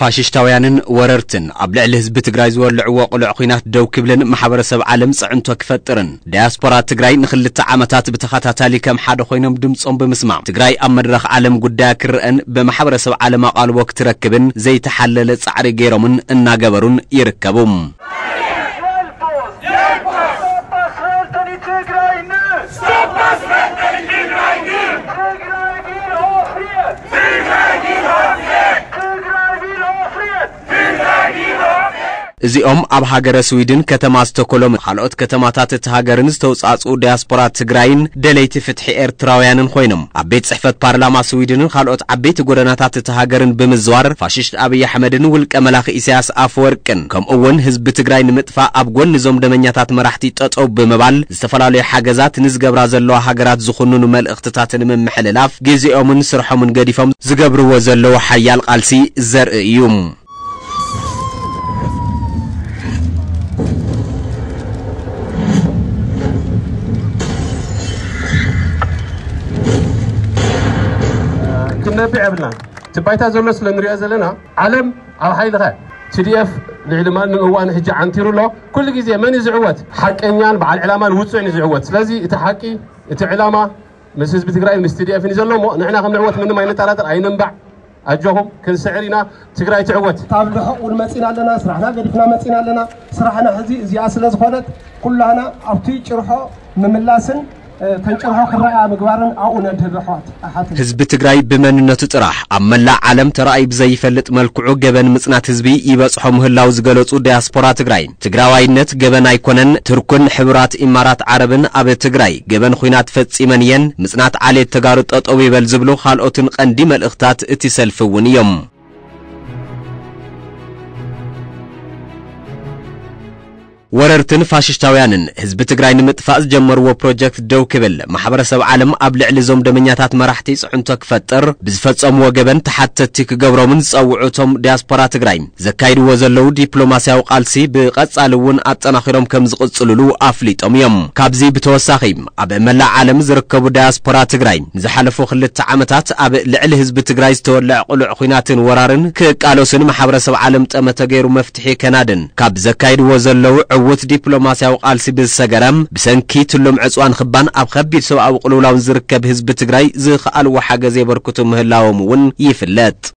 فاششتاويانن وررتن قبل الحزب تجراي زور لعواق العقينات دو كبلن محبر سب عالم صعنت كفترن دياسبورا تجراي نخلت عامتات بتخاتاتالي كم حدا خوينم دمصم بمسمع تجراي امرخ عالم قداكر ان بمحبر سب عالم قال وقت ركبن زي تحلل صعر غيرمن ان غبرون يركبوم زيهم أب هاجر السويدين كتما استقلوا من حلقة كتماتات تهاجرن استوصاصو دياسبورا تجراين دليت فتح إيرتراويان خوينم عبيت صحفة بارلمان السويدين خلقت عبيت جورناتات تهاجرن بمزوار فاششت أبي حمدن والكملاخ إسياس أفوركن كم أول حزب تجراين متفق أبجون نظام دمنياتات مرحتي تطوب بمبال استفلالي حاجزات نزجب رازلوا حاجرات زخنون ومال اقتطاعات من محللاف جزيهم من سرحهم من جديفهم زجبر وزلوا حيال قلسي زر يوم نبي عبنا تبايت هذا الناس لأن رئاسة لنا علم على حي الغاء تريف العلمان نوان هجع عن تيرلو كل جزء من يزعوت حق إنيان بعد العلمان وتسع يزعوت لازم يتحكي يتعلمه مسجد بتجري مستديا في نزلهم نحن هم نعوت منهم أين ترى ترى أين نبع أجهم كل سعرنا تجري تعوت طبعا الحق والمسين علينا صراحنا قريبنا مسين علينا صراحنا هذه زياس لازخونت كلنا أبتي شرحه مملاسن حزب تجراي بمن نتطرح أما لا علم ترأي بزي فلت ملكو جبن مصنع حزبي يبصحهم هلاوز جلوتو دياسبورا تجراي تجراي نت جبن ايكونن تركن حبرات امارات عربن اب تجراي جبن خوينات فت ايمنين مصنع علي تجارت اطوي بلزبلو خالقتن قنديم الاختات اتسلفون يوم وررتن فاششتاويانن حزب تجراي نمطفاز جمروا بروجكت دو كبل محبر سب عالم ابلع لزوم دمنياتات مرحتي صعنتو كفتر بزفصم وجبن تحتتك جبرومن صوعوتهم دياسبورا تجراي زكايدو زلو دبلوماسياو قالسي بقصالون اطناخيرم كم زقصللو افليطم يم كابزي بتوساخيم اب ملا عالم زركبو دياسبورا تجراي زحلفو خلت عامتات اب لعل حزب تجراي استولع قلع خيناتن ورارن كقالوسن محبر سب عالم طمتغيرو مفتحي كنادن كاب زكايدو زلو وت دبلوماسياو قالسي بالسغرام بسنكي تلوم عصوان خبان اب خبير سو او قلولاون زركب حزب تجراي زخالو حاجه زي بركتو مهلاوم ون يفلت